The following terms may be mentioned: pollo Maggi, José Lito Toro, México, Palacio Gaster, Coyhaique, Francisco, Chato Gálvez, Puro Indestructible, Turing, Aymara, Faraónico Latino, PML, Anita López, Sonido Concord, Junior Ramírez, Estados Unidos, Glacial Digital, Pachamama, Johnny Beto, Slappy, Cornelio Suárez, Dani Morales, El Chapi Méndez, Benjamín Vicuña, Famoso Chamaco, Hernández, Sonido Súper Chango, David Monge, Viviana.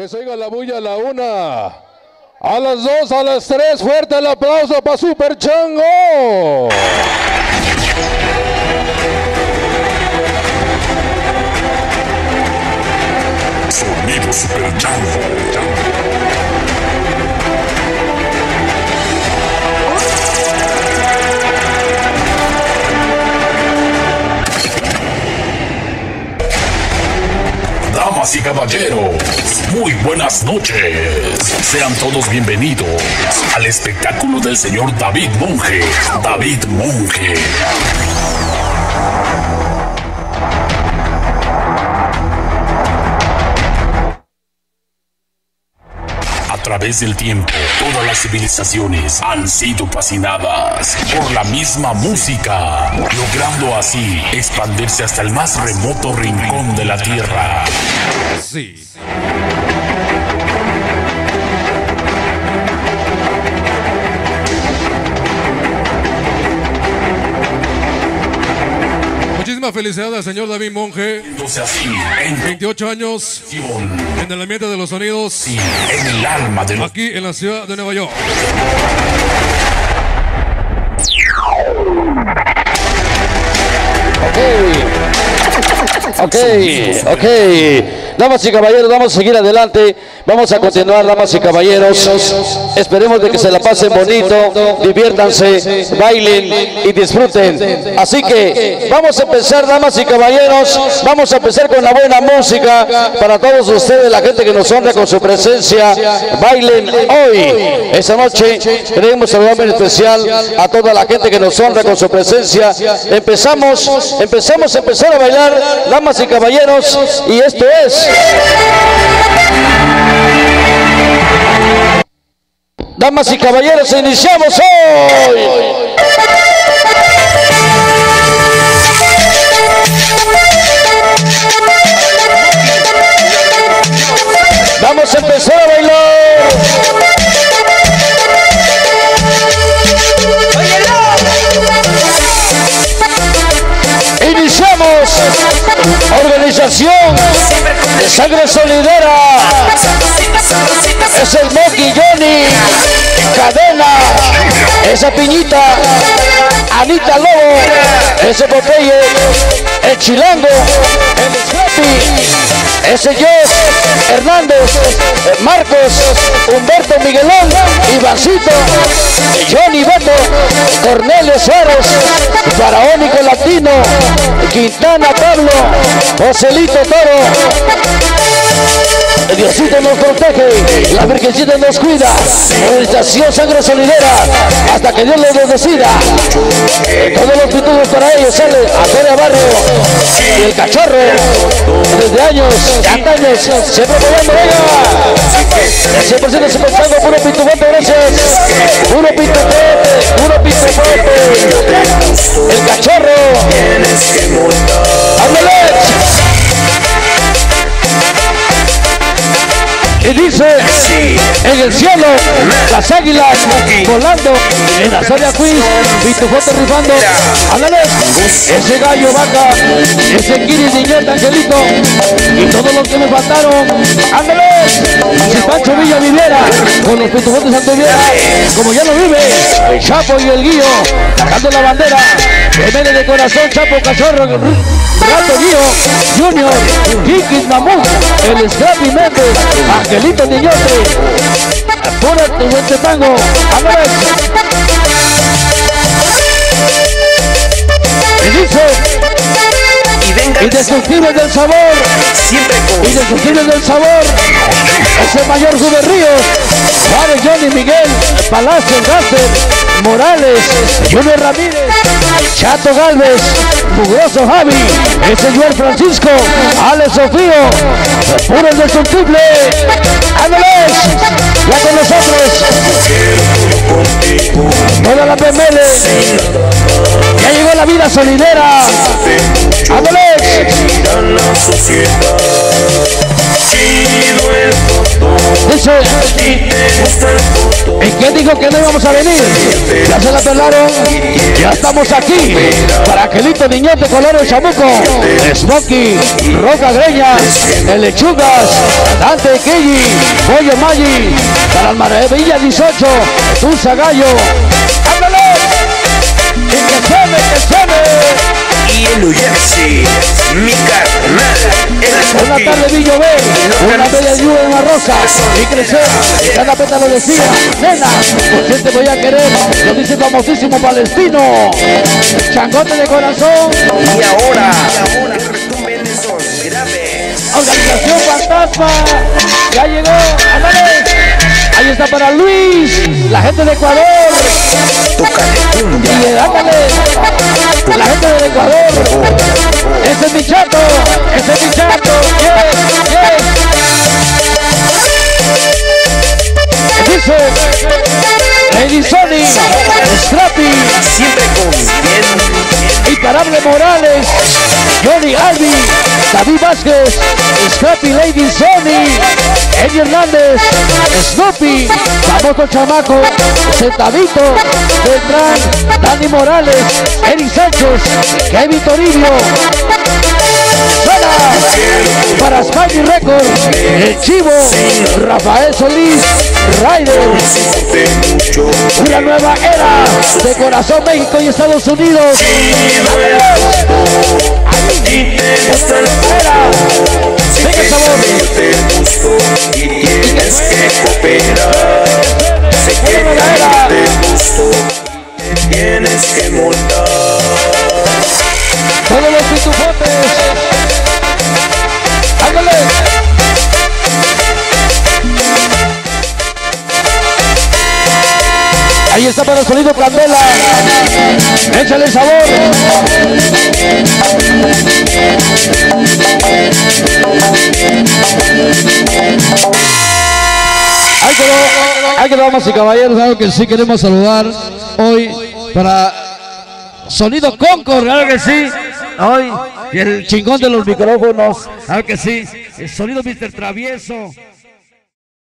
Que se oiga la bulla a la 1, a las 2, a las 3. Fuerte el aplauso para Súper Chango. Sonido Súper Chango. Damas y caballeros, muy buenas noches. Sean todos bienvenidos al espectáculo del señor David Monge. David Monge. A través del tiempo, todas las civilizaciones han sido fascinadas por la misma música, logrando así expandirse hasta el más remoto rincón de la Tierra. Sí. Muchísimas felicidades al señor David Monge, 28 años, en el ambiente de los sonidos, aquí en la ciudad de Nueva York. Ok. Damas y caballeros, vamos a seguir adelante, vamos a continuar, damas y caballeros. Esperemos de que se la pasen bonito, diviértanse, bailen y disfruten. Así que vamos a empezar, damas y caballeros, vamos a empezar con la buena música para todos ustedes, la gente que nos honra con su presencia. Bailen hoy, esa noche queremos saludar en especial a toda la gente que nos honra con su presencia. Empezar a bailar, damas y caballeros, y esto es... Damas y caballeros, iniciamos hoy. Vamos a empezar a bailar. Iniciamos. Organización de Sangre Solidera. Es el Moky Johnny, Cadena, esa Piñita, Anita López, ese Popeye, el Chilango, el Slappy, ese Hernández, Marcos, Humberto Miguelón, Ivancito, Johnny Beto, Cornelio Suárez, Faraónico Latino, Quintana Pablo, José Lito Toro. Diosito nos protege, la Virgencita nos cuida. Organización Sangre Solidera, hasta que Dios los decida. Todos los pitujos para ellos salen a Feria Barrio. Y el Cachorro, desde años, antaños, siempre poniendo ella. 100% se pensando, puro pitufote, gracias. Puro pitufote, puro pitufote. El Cachorro. ¡Ándale! Y dice, en el cielo, las águilas volando, en la zona quiz, pitufote rifando, ándale, ese gallo vaca, ese Kikis niñeta, Angelito, y todos los que me faltaron, ándale, si Pancho Villa viviera, con los pitufotes anduviera, como ya no vive, el Chapo y el Guío, sacando la bandera, que viene de corazón, Chapo Cachorro, Ratonío, Junior, Kikis Mambo, el Chapi Méndez, Angelito Niño, pone tu buen tango, Andrés. Y dice, indestructible del sabor, indestructible del sabor, ese mayor Juve Ríos, David Johnny Miguel, Palacio Gaster, Morales, Junior Ramírez, Chato Gálvez, Mugroso Javi, el señor Francisco, Alex Sofío, puro indestructible, Angeles, ya con nosotros, toda la PML, ya llegó la vida solidera, Angeles. Dice, ¿En quién dijo que no íbamos a venir? Ya se la pelaron, ya estamos aquí. Para Angelito Niño de Color El Chamuco, Smokey, Roca Greña, El Lechugas, Dante Kelly, Pollo Maggi, para el Maravilla 18, Tusa Gallo. ¡Ándale! ¡Y que suene, que suene! Y el Uyaxi, mi carnal, el Smokey. Una tarde vi llover, una bella lluvia en la rosa, y crecer, cada pétalo decía, nena, ¿por qué te voy a querer? Lo dice el famosísimo Palestino, changote de corazón. Y ahora, resumen esos graves. Organización Fantasma, ya llegó, ándale. Ahí está para Luis, la gente de Ecuador. Y ándale, la gente de Ecuador. Ese es mi chato, ese es mi chato. Yes, yes. Dice Lady Sony, Slappy, siempre con bien. Imparable Morales, Johnny Albi, David Vázquez, Slappy, Lady Sony, Eddie Hernández, Snoopy, Famoso Chamaco, Zetavito, Beltrán, Dani Morales, Eric Sánchez, Kevin Toribio. ¡Suena! Para Spidey Records, El Chivo, Rafael Solís, Ryder. Una nueva era de Corazón México y Estados Unidos. Venga el sabor. Y tienes que cooperar. Sé que no te gustó, tienes que montar. Todos los pitufotes, ándale. Ahí está para el sonido Candela. Échale el sabor. Ahí quedó, damas y caballeros, algo que sí queremos saludar hoy para Sonido Concord, claro que sí, hoy, y el chingón de los micrófonos, claro que sí, el sonido Mr. Travieso.